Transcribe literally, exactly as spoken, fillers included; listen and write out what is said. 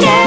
yeah.